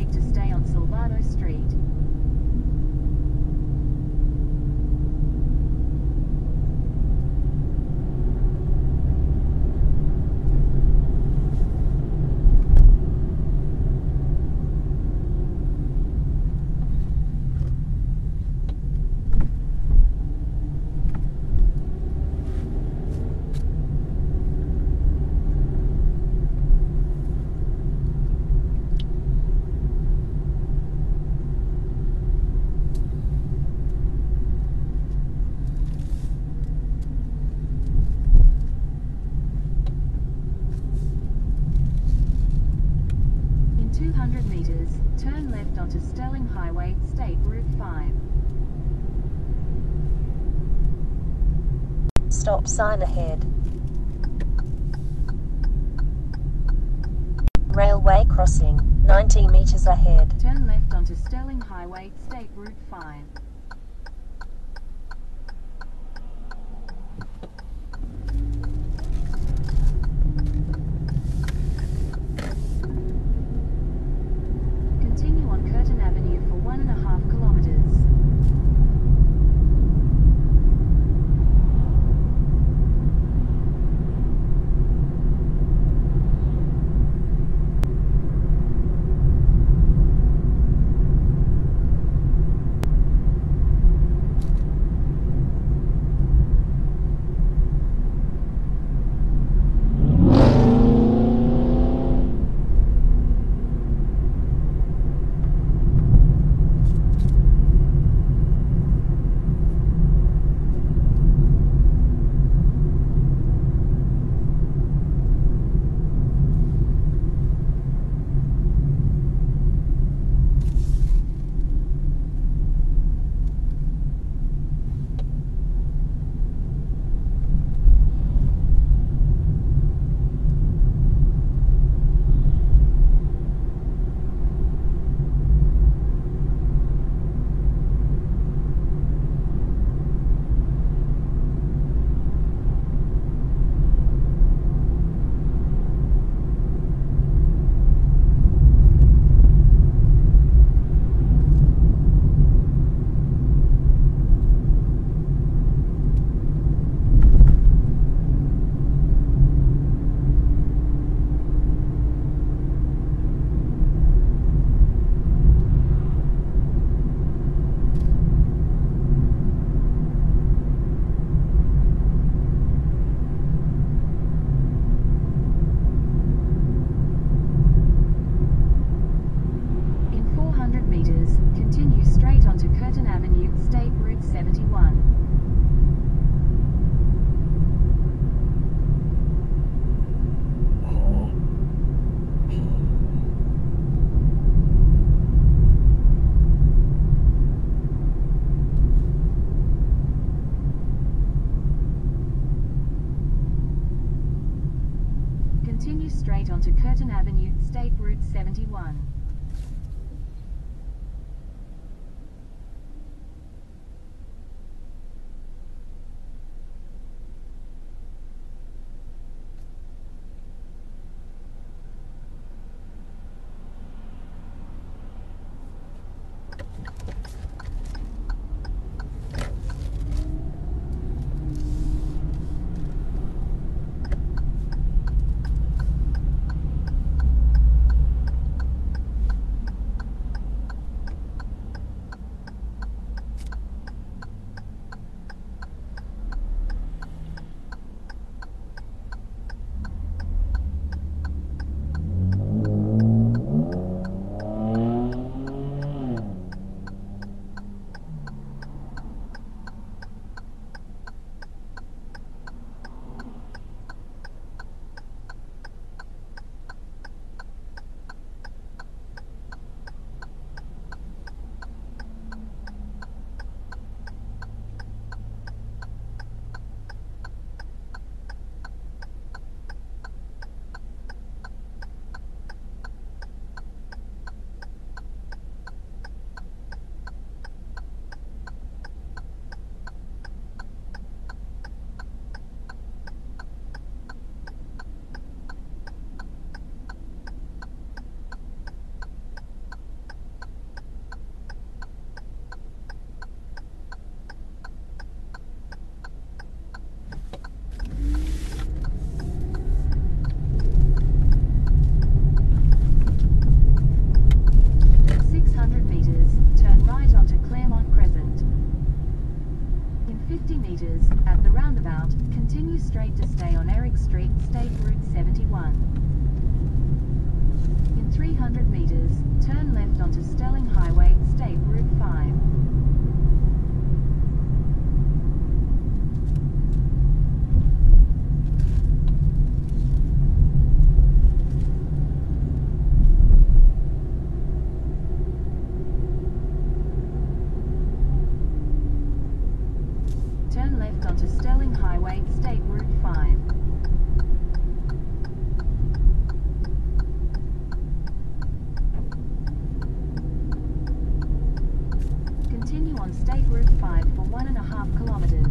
right to stay on Silvano Street. Turn left onto Stirling Highway, State Route 5. Stop sign ahead. Railway crossing, 90 metres ahead. Turn left onto Stirling Highway, State Route 5. Straight onto Curtin Avenue, State Route 71. 50 metres, at the roundabout, continue straight to stay on Eric Street, State Route 61. In 300 metres, turn left onto Stirling Highway, State Route 5. Turn left onto Stirling Highway, State Route 5. Continue on State Route 5 for 1.5 kilometres.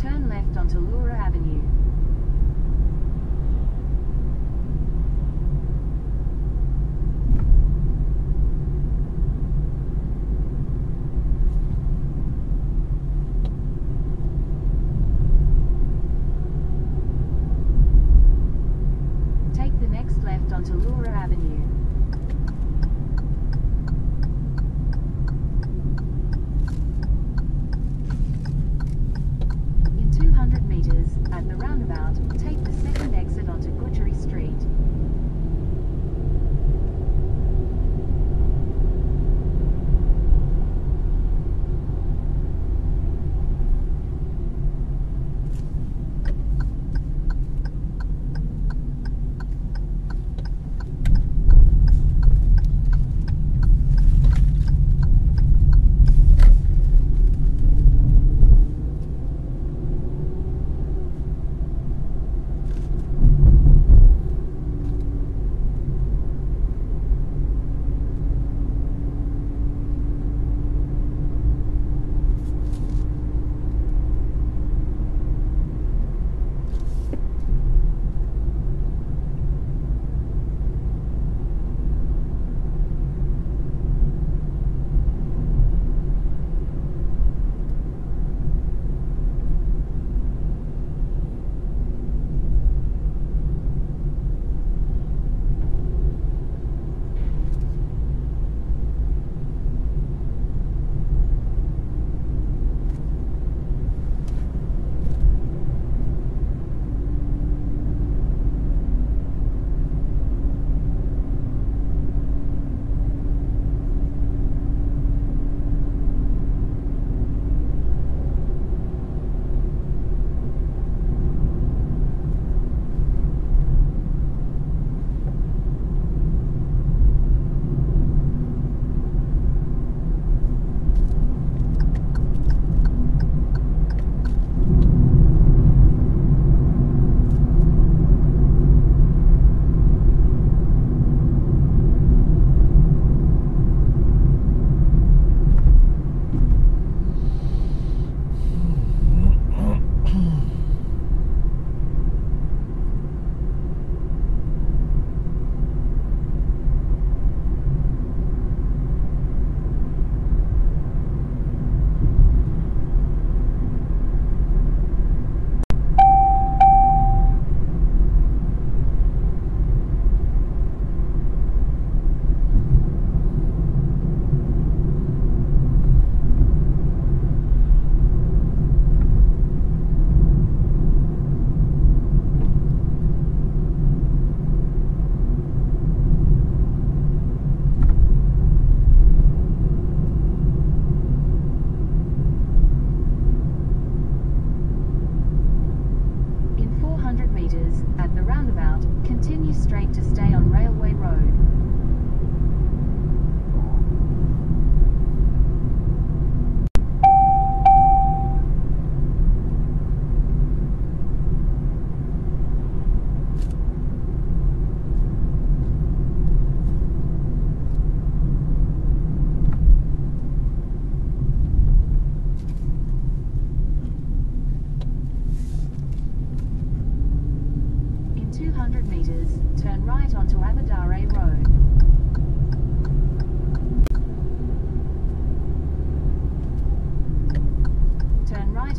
Turn left onto Lura Avenue. Take the next left onto Lura Avenue. At the roundabout.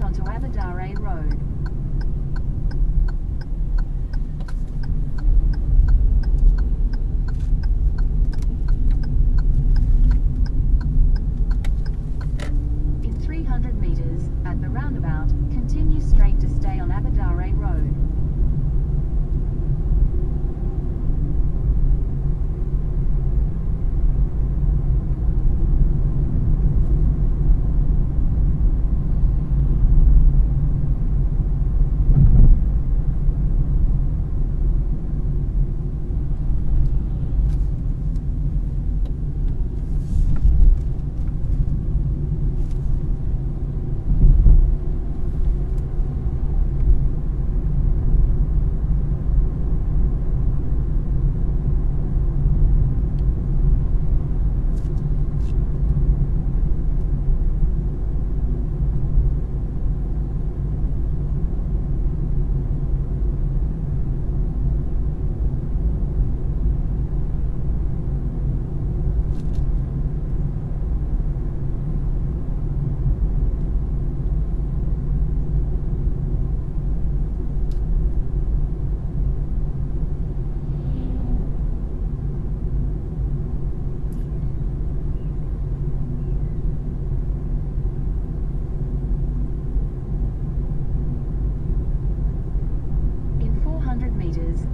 onto Aberdare Road. In 300 metres, at the roundabout, continue straight to stay on Aberdare Road.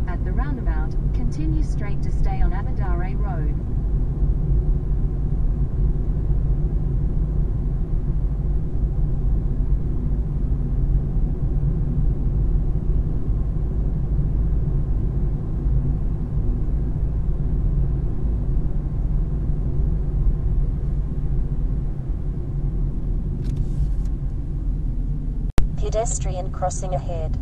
At the roundabout, continue straight to stay on Aberdare Road. Pedestrian crossing ahead.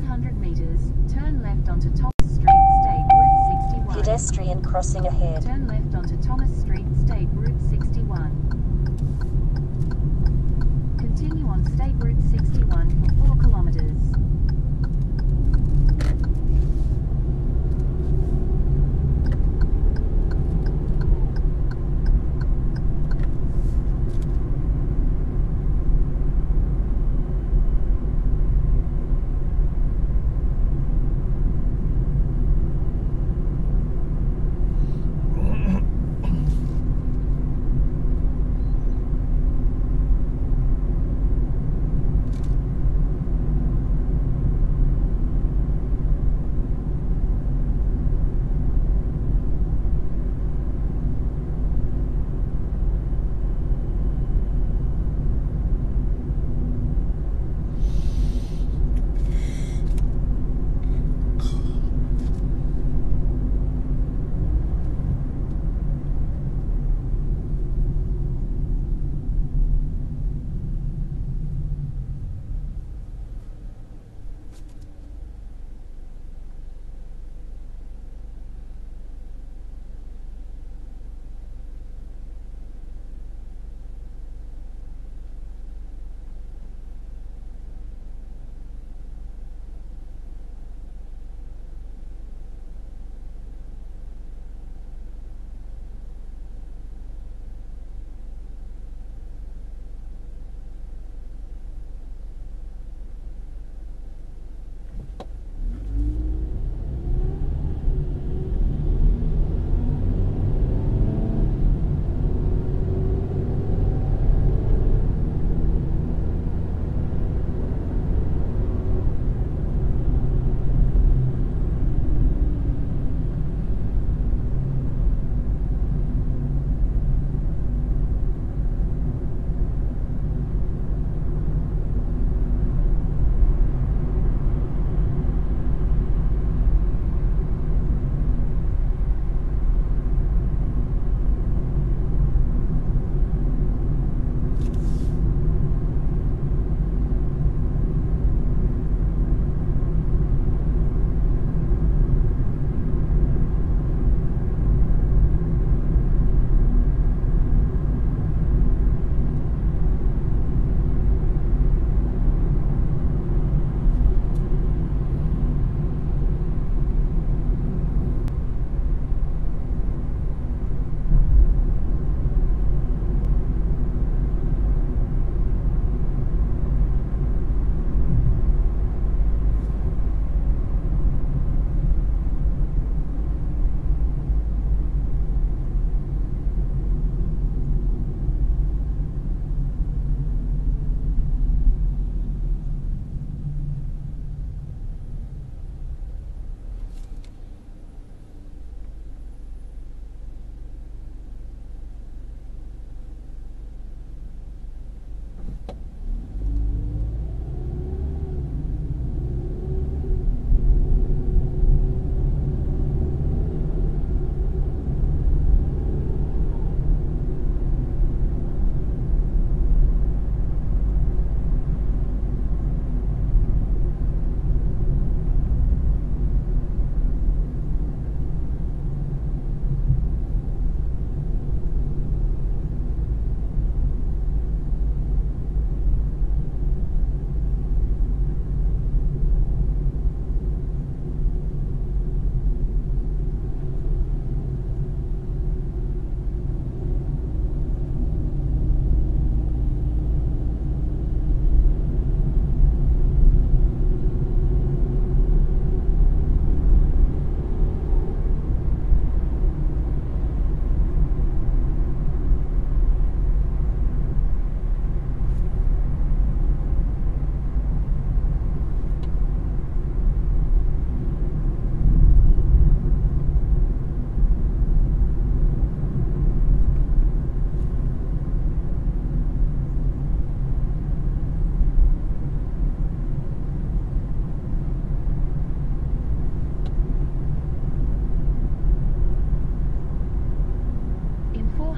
100 meters, turn left onto Thomas Street, State Route 61. Pedestrian crossing ahead. Turn left onto Thomas Street, State Route 61. Continue on State Route 61 for 4 kilometers.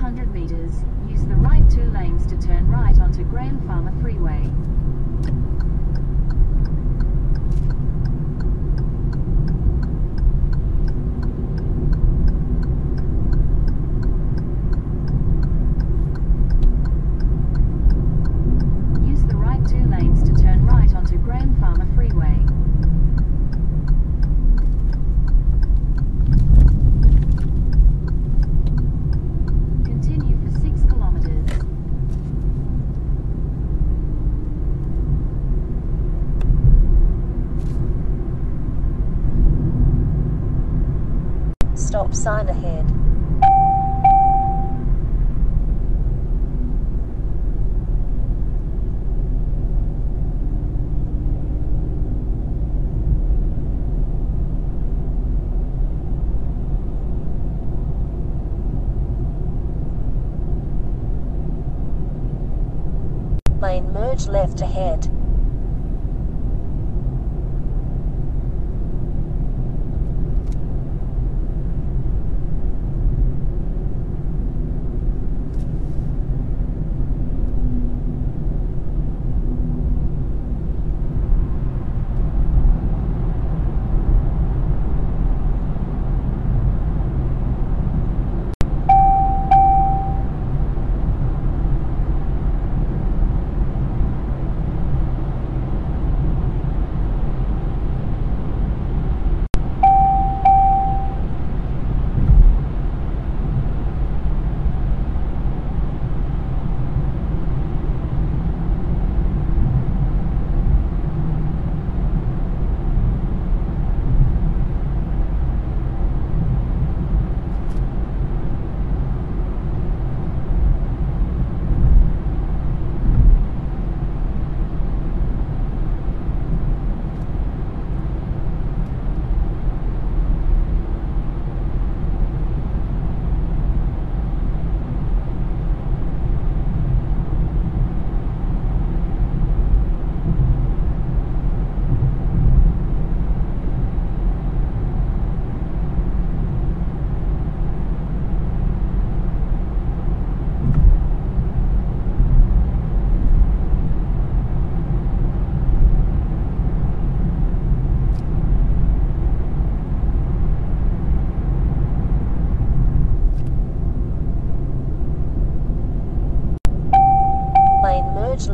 200 meters, use the right two lanes to turn right onto Graham Farmer Freeway. Stop sign ahead. Lane merge left ahead.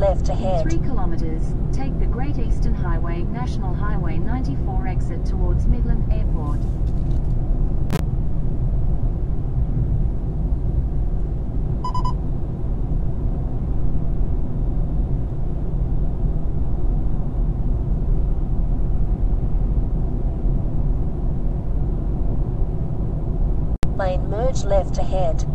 Left ahead. 3 kilometers, take the Great Eastern Highway, National Highway 94 exit towards Midland Airport. Lane merge left ahead.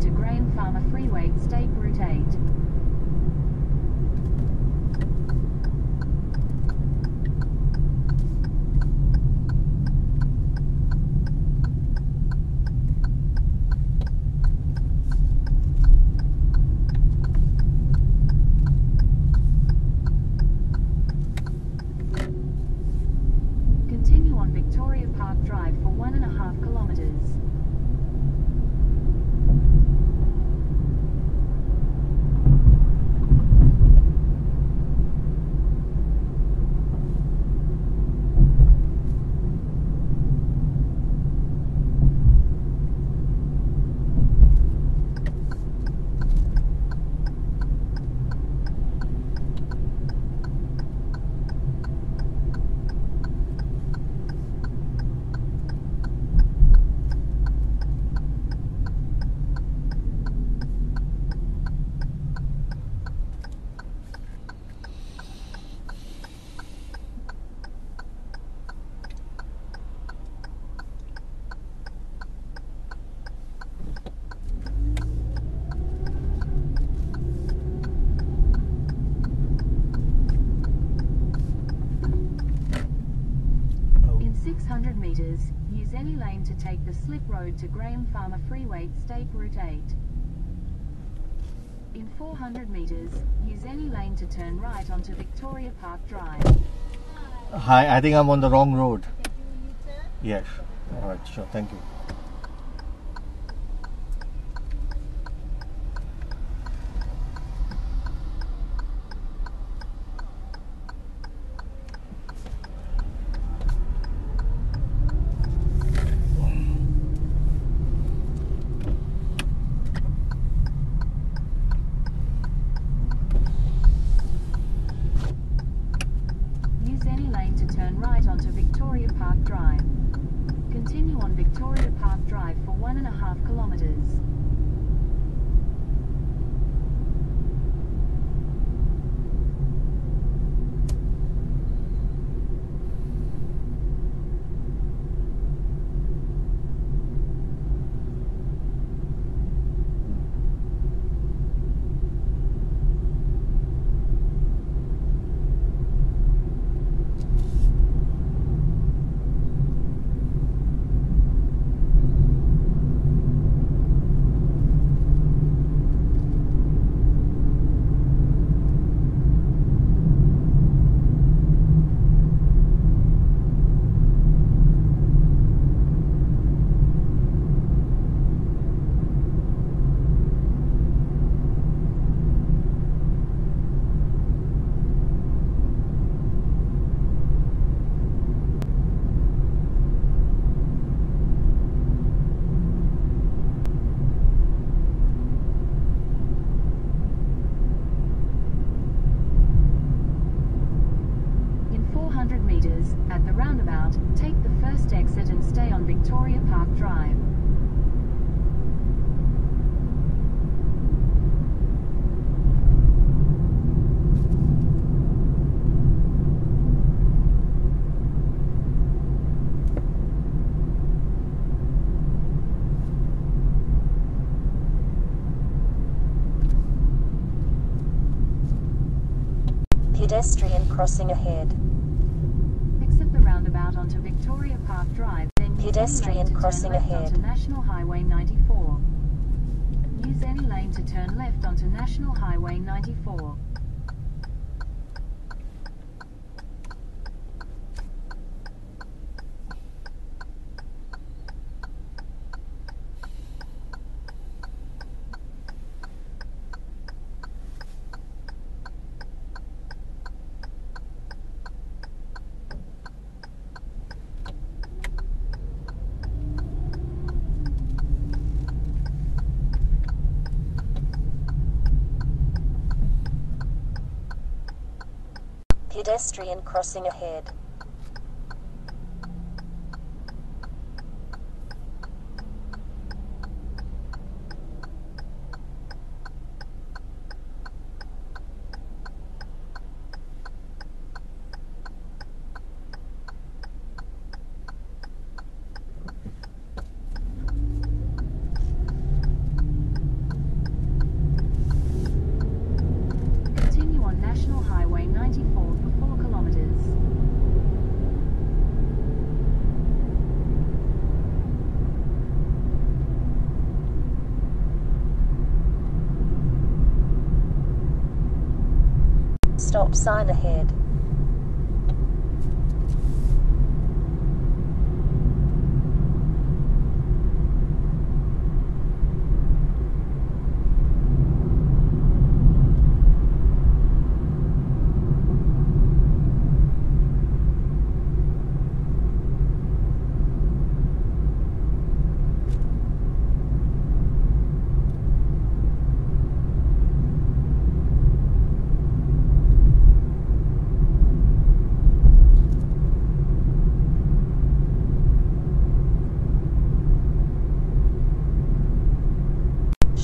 To Graham Farmer Freeway, State Route 8. lane to take the slip road to Graham Farmer Freeway, State Route 8. In 400 metres, use any lane to turn right onto Victoria Park Drive. Hi, I think I'm on the wrong road. Can you U-turn? Yes. Alright, sure, thank you. Pedestrian crossing ahead. Exit the roundabout onto Victoria Park Drive, then pedestrian crossing ahead onto National Highway 94. Use any lane to turn left onto National Highway 94. Pedestrian crossing ahead. Stop sign ahead.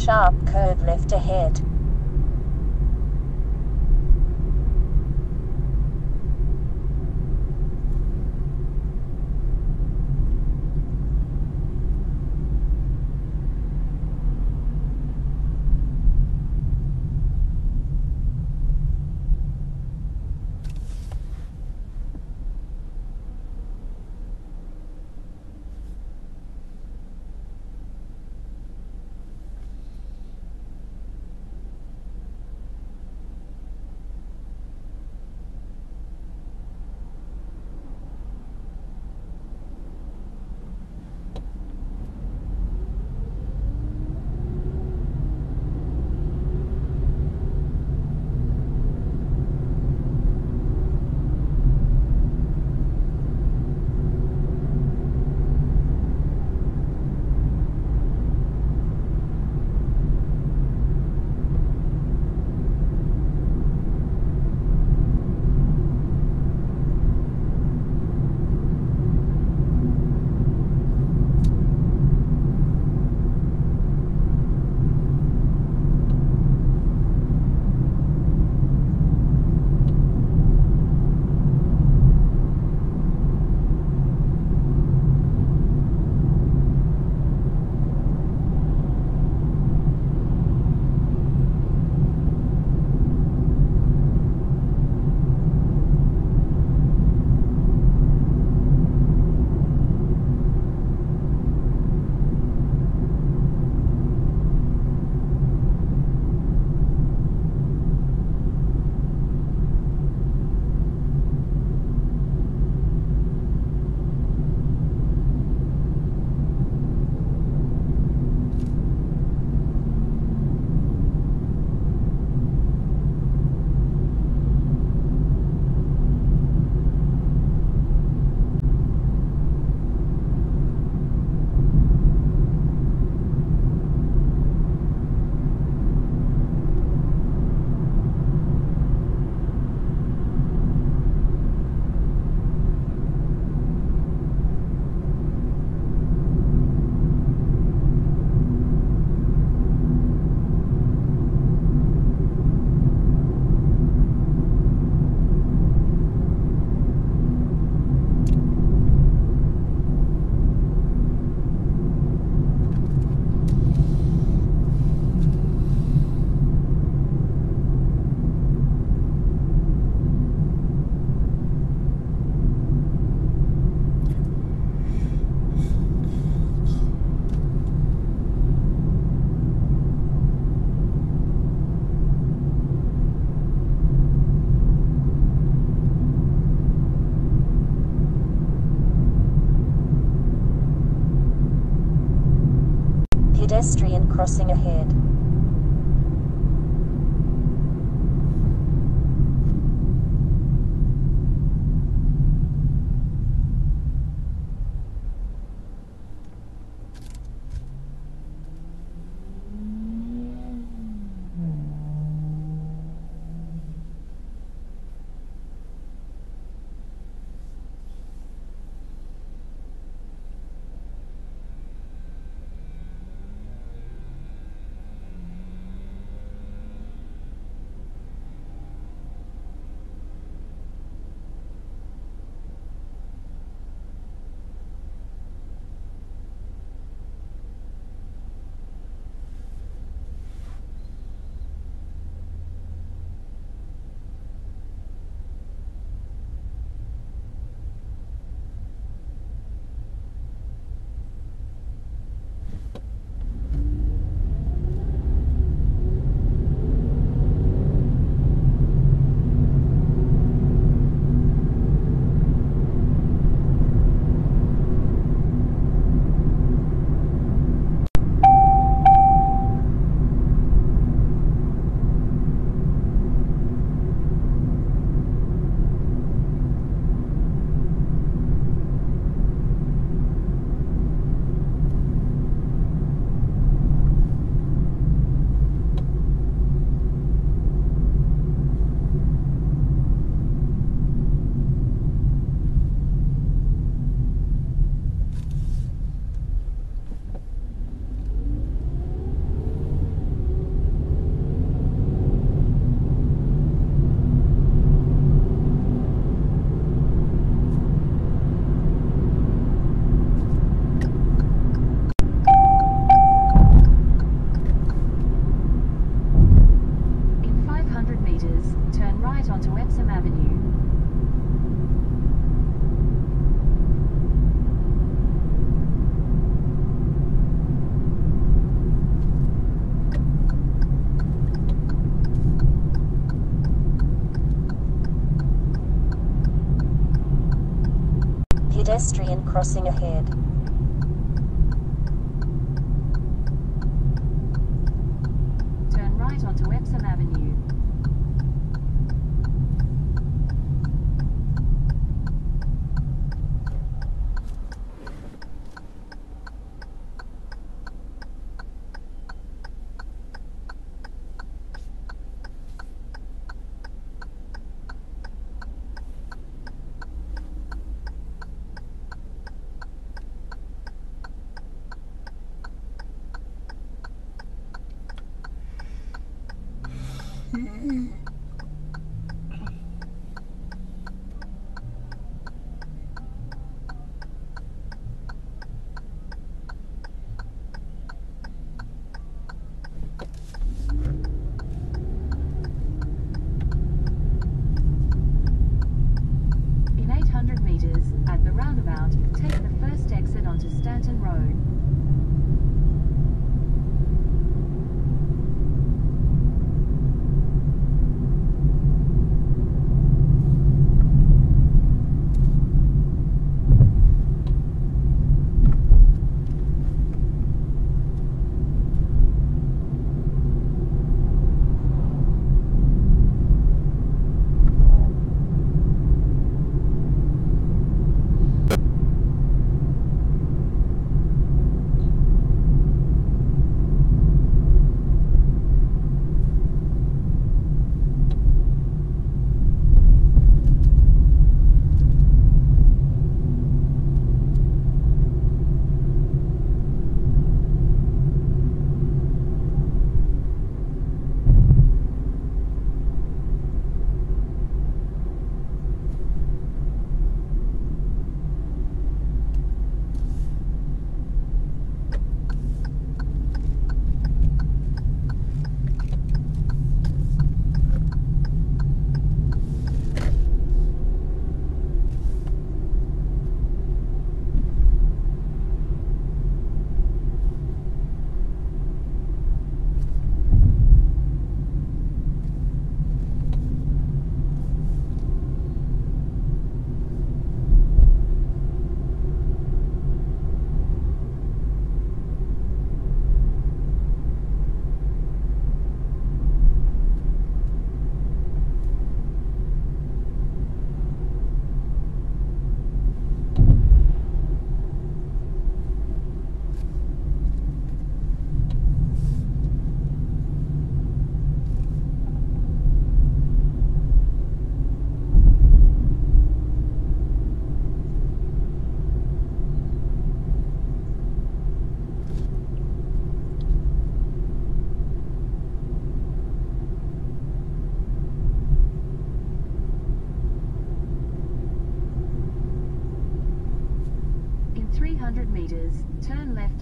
Sharp curve left ahead. pedestrian crossing ahead. Pedestrian crossing ahead. Turn right onto Epsom Avenue.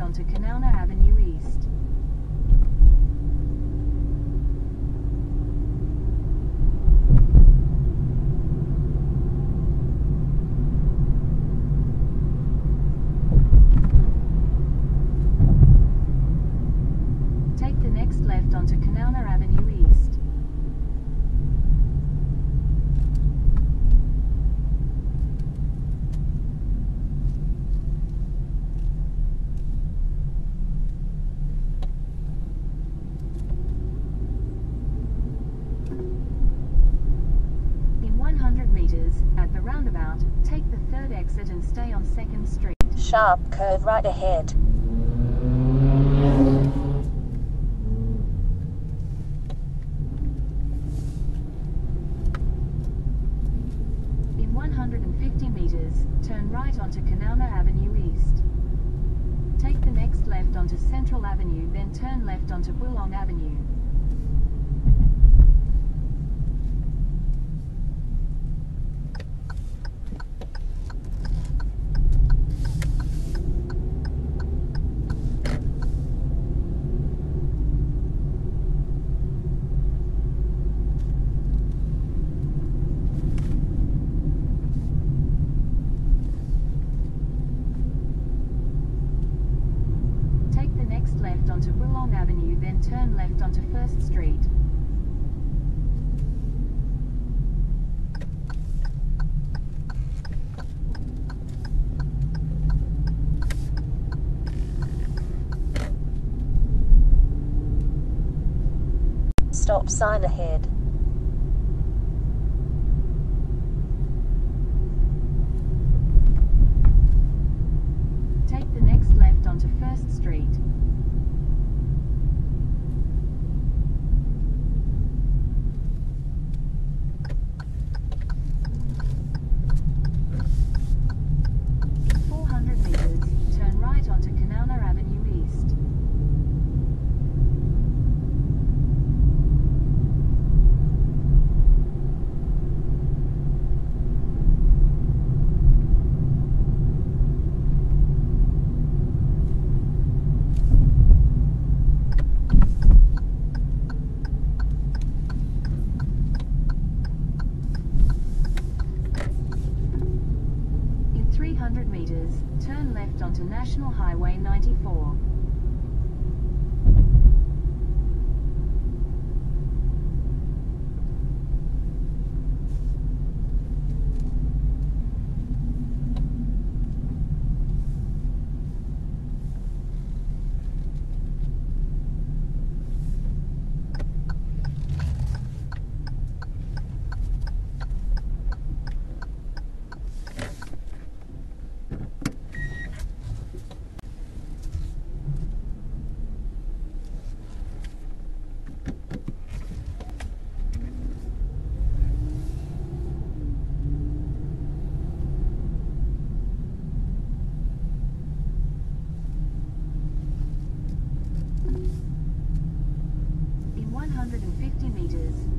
onto Kanowna Avenue East. Take the next left onto Kanowna Avenue East. Take the third exit and stay on 2nd Street. Sharp curve right ahead. In 150 meters, turn right onto Kanowna Avenue East. Take the next left onto Central Avenue, then turn left onto Boolong Avenue. Onto Boolong Avenue, then turn left onto 1st Street. Stop sign ahead. Take the next left onto 1st Street. Turn left onto National Highway 94.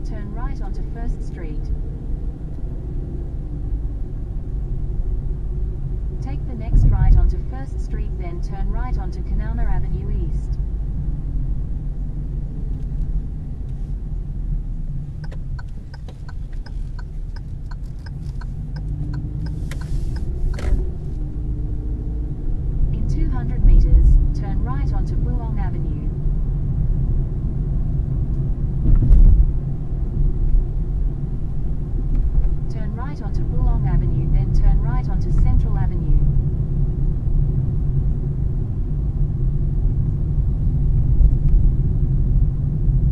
Turn right onto 1st Street. Take the next right onto 1st Street, then turn right onto Kanowna Avenue East. In 200 meters, turn right onto Boolong Avenue. Onto Boolong Avenue, then turn right onto Central Avenue.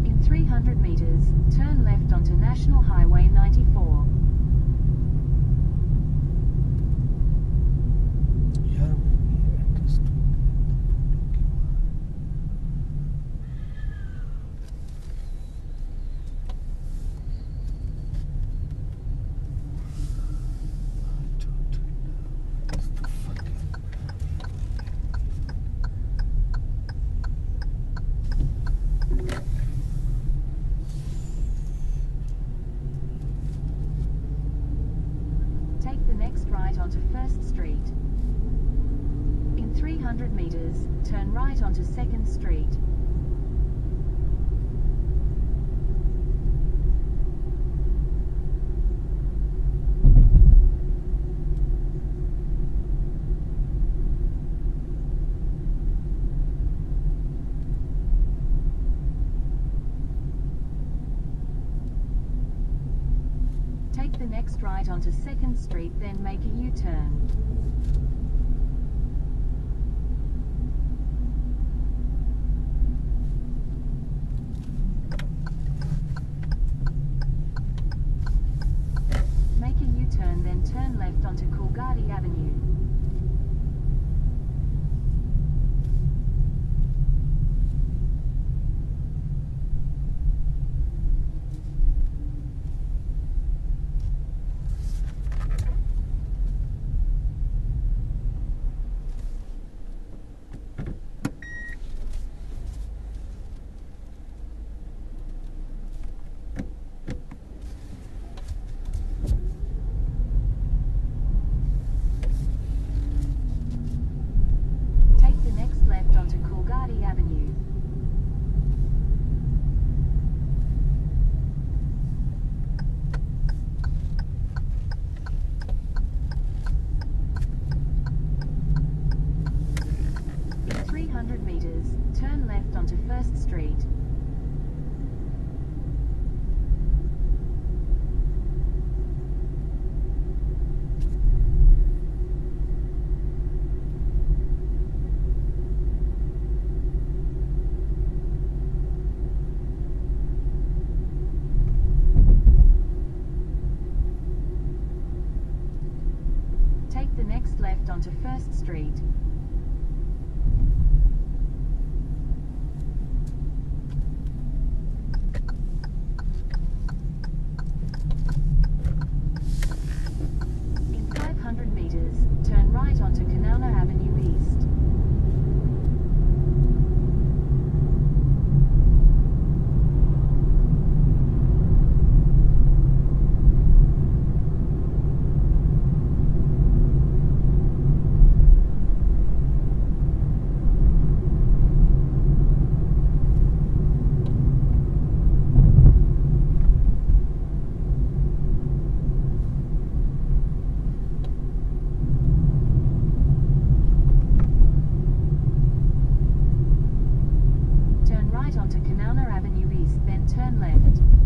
In 300 meters, turn left onto National Highway 94. right onto 2nd Street. Take the next right onto 2nd Street, then make a U-turn. Turn left onto Coolgardie Avenue. Turn left onto 1st Street. Take the next left onto 1st Street. Onto Kanawna Avenue East, then turn left.